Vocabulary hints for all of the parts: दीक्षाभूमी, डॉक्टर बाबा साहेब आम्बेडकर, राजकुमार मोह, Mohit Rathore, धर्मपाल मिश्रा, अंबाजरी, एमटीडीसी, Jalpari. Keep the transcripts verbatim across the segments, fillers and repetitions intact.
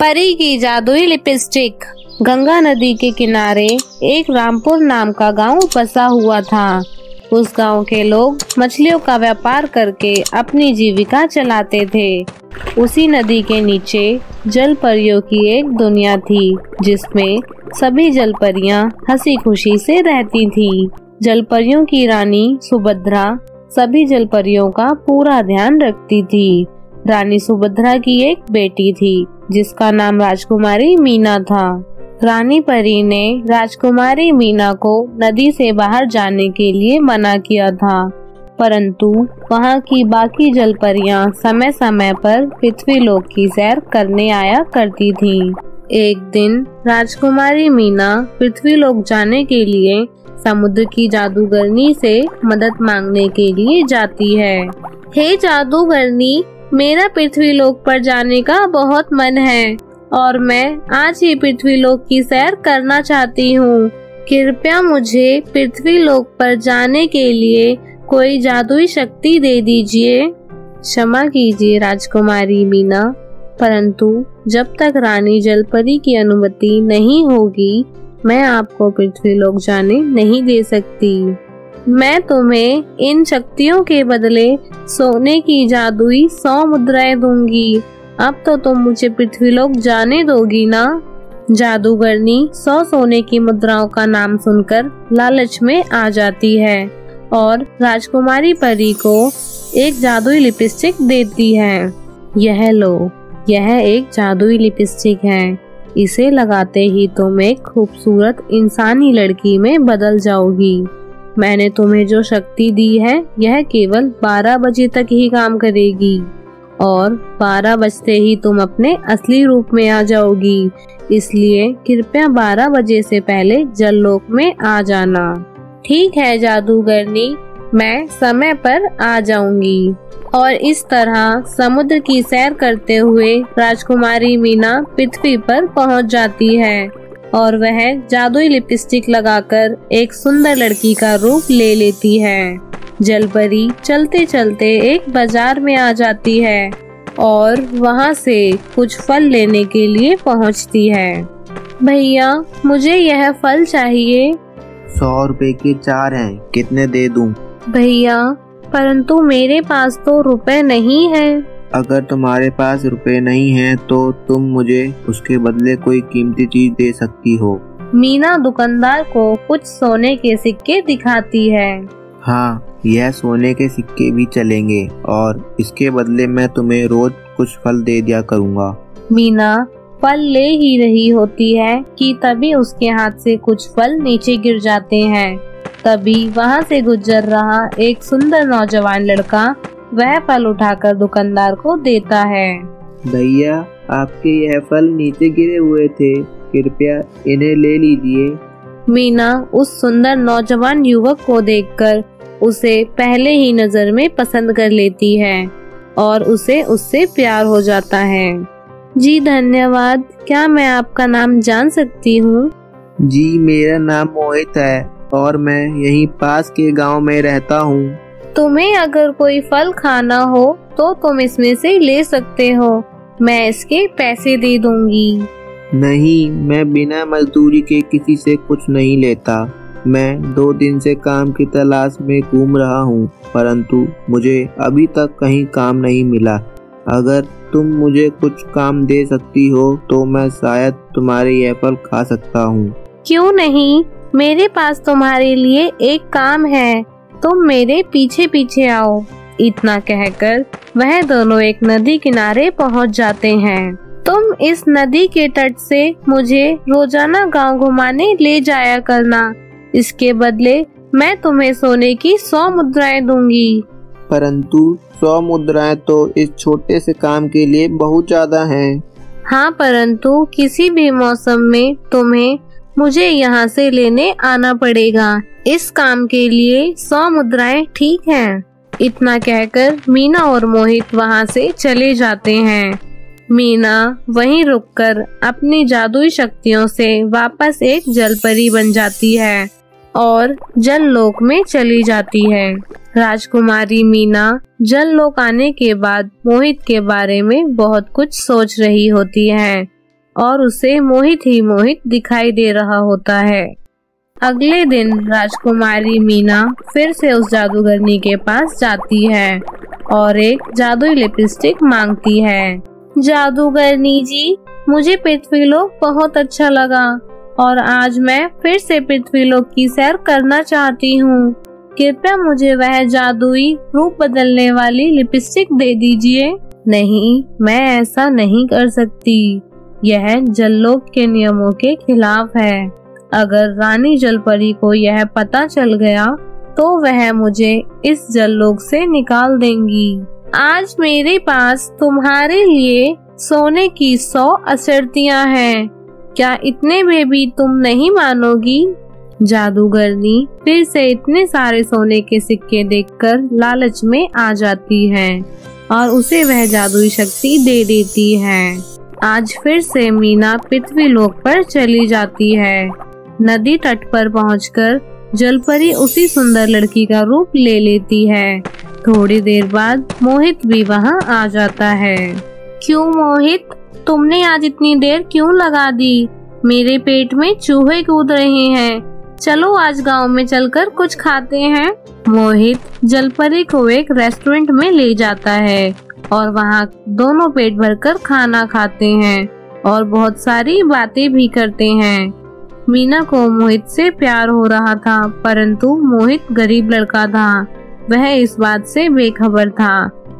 परी की जादुई लिपस्टिक। गंगा नदी के किनारे एक रामपुर नाम का गांव बसा हुआ था। उस गांव के लोग मछलियों का व्यापार करके अपनी जीविका चलाते थे। उसी नदी के नीचे जल परियों की एक दुनिया थी, जिसमें सभी जलपरियां हंसी खुशी से रहती थीं। जलपरियों की रानी सुभद्रा सभी जलपरियों का पूरा ध्यान रखती थी। रानी सुभद्रा की एक बेटी थी, जिसका नाम राजकुमारी मीना था। रानी परी ने राजकुमारी मीना को नदी से बाहर जाने के लिए मना किया था, परंतु वहां की बाकी जलपरियां समय समय पर पृथ्वी लोक की सैर करने आया करती थीं। एक दिन राजकुमारी मीना पृथ्वी लोक जाने के लिए समुद्र की जादूगरनी से मदद मांगने के लिए जाती है। हे जादूगरनी, मेरा पृथ्वीलोक पर जाने का बहुत मन है और मैं आज ही पृथ्वीलोक की सैर करना चाहती हूँ। कृपया मुझे पृथ्वीलोक पर जाने के लिए कोई जादुई शक्ति दे दीजिए। क्षमा कीजिए राजकुमारी मीना, परंतु जब तक रानी जलपरी की अनुमति नहीं होगी, मैं आपको पृथ्वीलोक जाने नहीं दे सकती। मैं तुम्हें इन शक्तियों के बदले सोने की जादुई सौ मुद्राएं दूंगी। अब तो तुम मुझे पृथ्वीलोक जाने दोगी ना? जादूगरनी सौ सोने की मुद्राओं का नाम सुनकर लालच में आ जाती है और राजकुमारी परी को एक जादुई लिपस्टिक देती है। यह लो, यह एक जादुई लिपस्टिक है। इसे लगाते ही तुम एक खूबसूरत इंसानी लड़की में बदल जाओगी। मैंने तुम्हें जो शक्ति दी है, यह केवल बारह बजे तक ही काम करेगी और बारह बजते ही तुम अपने असली रूप में आ जाओगी। इसलिए कृपया बारह बजे से पहले जललोक में आ जाना। ठीक है जादूगरनी, मैं समय पर आ जाऊंगी। और इस तरह समुद्र की सैर करते हुए राजकुमारी मीना पृथ्वी पर पहुंच जाती है और वह जादुई लिपस्टिक लगाकर एक सुंदर लड़की का रूप ले लेती है। जलपरी चलते चलते एक बाजार में आ जाती है और वहां से कुछ फल लेने के लिए पहुंचती है। भैया, मुझे यह फल चाहिए। सौ रुपए के चार हैं, कितने दे दूं? भैया, परंतु मेरे पास तो रुपए नहीं हैं। अगर तुम्हारे पास रुपए नहीं हैं तो तुम मुझे उसके बदले कोई कीमती चीज दे सकती हो। मीना दुकानदार को कुछ सोने के सिक्के दिखाती है। हाँ, यह सोने के सिक्के भी चलेंगे और इसके बदले मैं तुम्हें रोज कुछ फल दे दिया करूँगा। मीना फल ले ही रही होती है कि तभी उसके हाथ से कुछ फल नीचे गिर जाते हैं। तभी वहाँ से गुजर रहा एक सुंदर नौजवान लड़का वह फल उठाकर दुकानदार को देता है। भैया, आपके यह फल नीचे गिरे हुए थे, कृपया इन्हें ले लीजिए। मीना उस सुंदर नौजवान युवक को देखकर उसे पहले ही नजर में पसंद कर लेती है और उसे उससे प्यार हो जाता है। जी धन्यवाद। क्या मैं आपका नाम जान सकती हूँ? जी, मेरा नाम मोहित है और मैं यहीं पास के गाँव में रहता हूँ। तुम्हें अगर कोई फल खाना हो तो तुम इसमें से ले सकते हो, मैं इसके पैसे दे दूंगी। नहीं, मैं बिना मजदूरी के किसी से कुछ नहीं लेता। मैं दो दिन से काम की तलाश में घूम रहा हूँ, परंतु मुझे अभी तक कहीं काम नहीं मिला। अगर तुम मुझे कुछ काम दे सकती हो तो मैं शायद तुम्हारे यह फल खा सकता हूँ। क्यों नहीं, मेरे पास तुम्हारे लिए एक काम है, तुम तो मेरे पीछे पीछे आओ। इतना कहकर वह दोनों एक नदी किनारे पहुंच जाते हैं। तुम इस नदी के तट से मुझे रोजाना गांव घुमाने ले जाया करना, इसके बदले मैं तुम्हें सोने की सौ मुद्राएं दूंगी। परंतु सौ मुद्राएं तो इस छोटे से काम के लिए बहुत ज्यादा हैं। हाँ, परंतु किसी भी मौसम में तुम्हें मुझे यहाँ से लेने आना पड़ेगा। इस काम के लिए सौ मुद्राएं ठीक हैं। इतना कहकर मीना और मोहित वहाँ से चले जाते हैं। मीना वहीं रुककर अपनी जादुई शक्तियों से वापस एक जलपरी बन जाती है और जल लोक में चली जाती है। राजकुमारी मीना जल लोक आने के बाद मोहित के बारे में बहुत कुछ सोच रही होती है और उसे मोहित ही मोहित दिखाई दे रहा होता है। अगले दिन राजकुमारी मीना फिर से उस जादूगरनी के पास जाती है और एक जादुई लिपस्टिक मांगती है। जादूगरनी जी, मुझे पृथ्वीलोक बहुत अच्छा लगा और आज मैं फिर से पृथ्वीलोक की सैर करना चाहती हूँ। कृपया मुझे वह जादुई रूप बदलने वाली लिपस्टिक दे दीजिए। नहीं, मैं ऐसा नहीं कर सकती। यह जललोक के नियमों के खिलाफ है। अगर रानी जलपरी को यह पता चल गया तो वह मुझे इस जललोक से निकाल देंगी। आज मेरे पास तुम्हारे लिए सोने की सौ असरतियाँ हैं। क्या इतने में भी तुम नहीं मानोगी? जादूगरनी फिर से इतने सारे सोने के सिक्के देखकर लालच में आ जाती है और उसे वह जादुई शक्ति दे देती है। आज फिर से मीना पृथ्वी लोक पर चली जाती है। नदी तट पर पहुंचकर जलपरी उसी सुंदर लड़की का रूप ले लेती है। थोड़ी देर बाद मोहित भी वहां आ जाता है। क्यों मोहित, तुमने आज इतनी देर क्यों लगा दी? मेरे पेट में चूहे कूद रहे हैं। चलो आज गांव में चलकर कुछ खाते हैं। मोहित जलपरी को एक रेस्टोरेंट में ले जाता है और वहां दोनों पेट भरकर खाना खाते हैं और बहुत सारी बातें भी करते हैं। मीना को मोहित से प्यार हो रहा था, परंतु मोहित गरीब लड़का था। वह इस बात से बेखबर था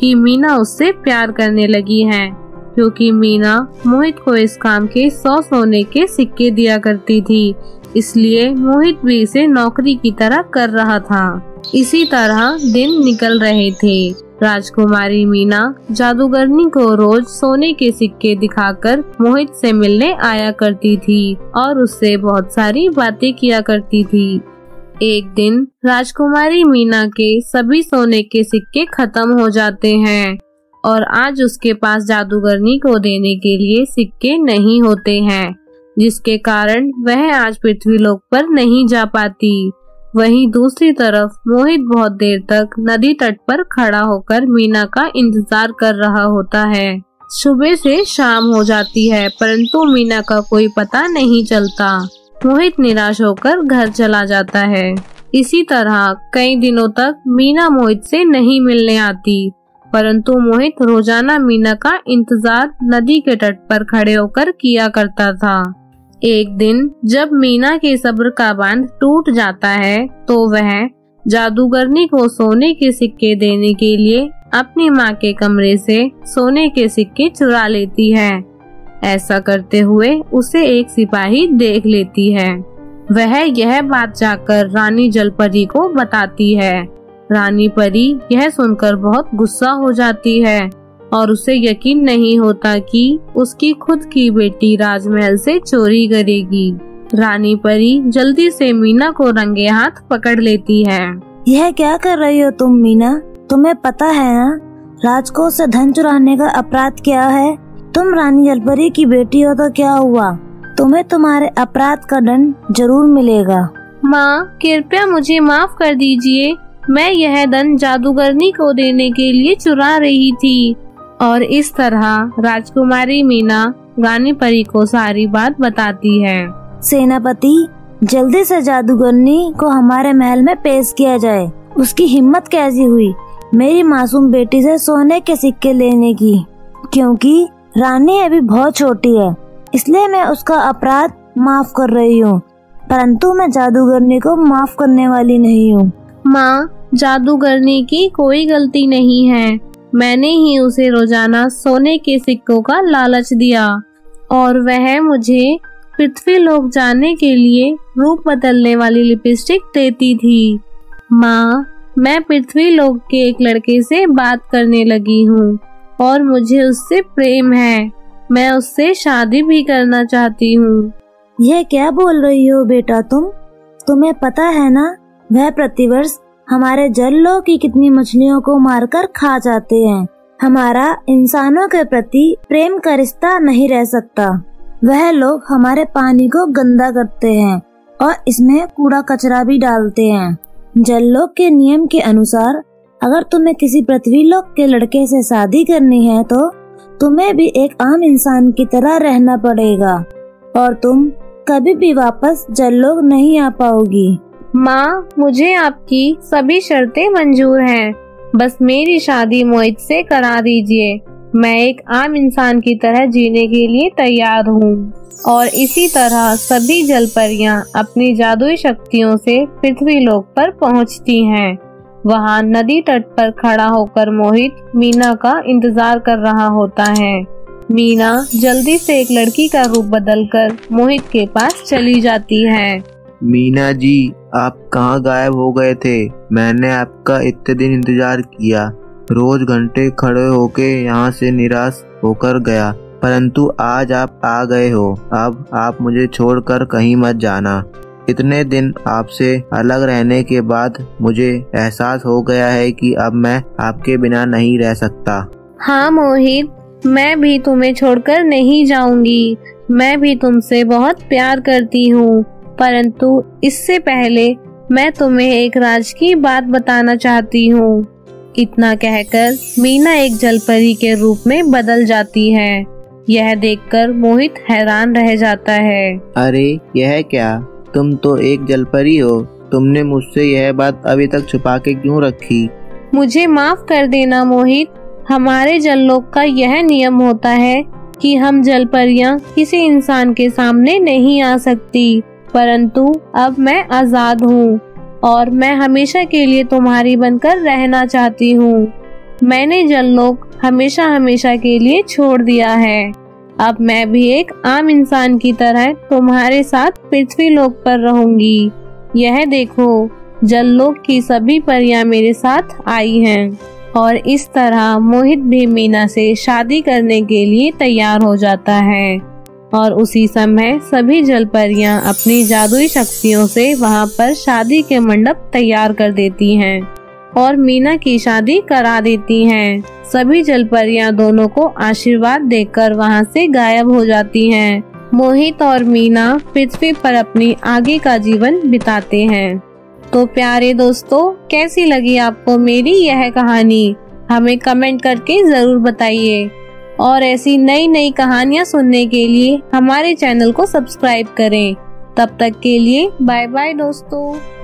कि मीना उससे प्यार करने लगी है, क्योंकि मीना मोहित को इस काम के सौ सोने के सिक्के दिया करती थी, इसलिए मोहित भी इसे नौकरी की तरह कर रहा था। इसी तरह दिन निकल रहे थे। राजकुमारी मीना जादूगरनी को रोज सोने के सिक्के दिखाकर मोहित से मिलने आया करती थी और उससे बहुत सारी बातें किया करती थी। एक दिन राजकुमारी मीना के सभी सोने के सिक्के खत्म हो जाते हैं और आज उसके पास जादूगरनी को देने के लिए सिक्के नहीं होते हैं, जिसके कारण वह आज पृथ्वीलोक पर नहीं जा पाती। वहीं दूसरी तरफ मोहित बहुत देर तक नदी तट पर खड़ा होकर मीना का इंतजार कर रहा होता है। सुबह से शाम हो जाती है, परंतु मीना का कोई पता नहीं चलता। मोहित निराश होकर घर चला जाता है। इसी तरह कई दिनों तक मीना मोहित से नहीं मिलने आती, परंतु मोहित रोजाना मीना का इंतजार नदी के तट पर खड़े होकर किया करता था। एक दिन जब मीना के सब्र का बांध टूट जाता है तो वह जादूगरनी को सोने के सिक्के देने के लिए अपनी माँ के कमरे से सोने के सिक्के चुरा लेती है। ऐसा करते हुए उसे एक सिपाही देख लेती है। वह यह बात जाकर रानी जलपरी को बताती है। रानी परी यह सुनकर बहुत गुस्सा हो जाती है और उसे यकीन नहीं होता कि उसकी खुद की बेटी राजमहल से चोरी करेगी। रानी परी जल्दी से मीना को रंगे हाथ पकड़ लेती है। यह क्या कर रही हो तुम मीना? तुम्हें पता है ना राजकोष से धन चुराने का अपराध क्या है? तुम रानी जलपरी की बेटी हो तो क्या हुआ, तुम्हें तुम्हारे अपराध का दंड जरूर मिलेगा। माँ, कृपया मुझे माफ कर दीजिए। मैं यह धन जादूगरनी को देने के लिए चुरा रही थी। और इस तरह राजकुमारी मीना रानी परी को सारी बात बताती है। सेनापति, जल्दी से जादूगरनी को हमारे महल में पेश किया जाए। उसकी हिम्मत कैसी हुई मेरी मासूम बेटी से सोने के सिक्के लेने की, क्योंकि रानी अभी बहुत छोटी है, इसलिए मैं उसका अपराध माफ कर रही हूँ, परंतु मैं जादूगरनी को माफ करने वाली नहीं हूँ। माँ, जादूगरनी की कोई गलती नहीं है। मैंने ही उसे रोजाना सोने के सिक्कों का लालच दिया और वह मुझे पृथ्वी लोक जाने के लिए रूप बदलने वाली लिपस्टिक देती थी। माँ, मैं पृथ्वी लोक के एक लड़के से बात करने लगी हूँ और मुझे उससे प्रेम है। मैं उससे शादी भी करना चाहती हूँ। यह क्या बोल रही हो बेटा तुम? तुम्हें पता है ना वह प्रतिवर्ष हमारे जल लोक की कितनी मछलियों को मारकर खा जाते हैं। हमारा इंसानों के प्रति प्रेम का रिश्ता नहीं रह सकता। वह लोग हमारे पानी को गंदा करते हैं और इसमें कूड़ा कचरा भी डालते हैं। जल लोक के नियम के अनुसार अगर तुम्हें किसी पृथ्वी लोक के लड़के से शादी करनी है तो तुम्हें भी एक आम इंसान की तरह रहना पड़ेगा और तुम कभी भी वापस जल्लोग नहीं आ पाओगी। माँ, मुझे आपकी सभी शर्तें मंजूर हैं। बस मेरी शादी मोहित से करा दीजिए। मैं एक आम इंसान की तरह जीने के लिए तैयार हूँ। और इसी तरह सभी जलपरियां अपनी जादुई शक्तियों से पृथ्वी लोक पर पहुँचती हैं। वहाँ नदी तट पर खड़ा होकर मोहित मीना का इंतजार कर रहा होता है। मीना जल्दी से एक लड़की का रूप बदलकर मोहित के पास चली जाती है। मीना जी, आप कहाँ गायब हो गए थे? मैंने आपका इतने दिन इंतजार किया, रोज घंटे खड़े होके यहाँ से निराश होकर गया, परंतु आज आप आ गए हो। अब आप मुझे छोड़कर कहीं मत जाना। इतने दिन आपसे अलग रहने के बाद मुझे एहसास हो गया है कि अब मैं आपके बिना नहीं रह सकता। हाँ मोहित, मैं भी तुम्हें छोड़कर नहीं जाऊंगी। मैं भी तुमसे बहुत प्यार करती हूँ, परंतु इससे पहले मैं तुम्हें एक राज की बात बताना चाहती हूँ। इतना कहकर मीना एक जलपरी के रूप में बदल जाती है। यह देखकर मोहित हैरान रह जाता है। अरे यह क्या, तुम तो एक जलपरी हो। तुमने मुझसे यह बात अभी तक छुपा के क्यों रखी? मुझे माफ कर देना मोहित, हमारे जललोक का यह नियम होता है कि हम जलपरियां किसी इंसान के सामने नहीं आ सकती, परंतु अब मैं आजाद हूँ और मैं हमेशा के लिए तुम्हारी बनकर रहना चाहती हूँ। मैंने जललोक हमेशा हमेशा के लिए छोड़ दिया है। अब मैं भी एक आम इंसान की तरह तुम्हारे साथ पृथ्वी लोक पर रहूंगी। यह देखो, जल लोक की सभी परियां मेरे साथ आई हैं। और इस तरह मोहित भी मीना से शादी करने के लिए तैयार हो जाता है और उसी समय सभी जल परियां अपनी जादुई शक्तियों से वहां पर शादी के मंडप तैयार कर देती हैं और मीना की शादी करा देती हैं। सभी जलपरियां दोनों को आशीर्वाद देकर वहां से गायब हो जाती हैं। मोहित और मीना पृथ्वी पर अपनी आगे का जीवन बिताते हैं। तो प्यारे दोस्तों, कैसी लगी आपको मेरी यह कहानी? हमें कमेंट करके जरूर बताइए और ऐसी नई नई कहानियाँ सुनने के लिए हमारे चैनल को सब्सक्राइब करें। तब तक के लिए बाय बाय दोस्तों।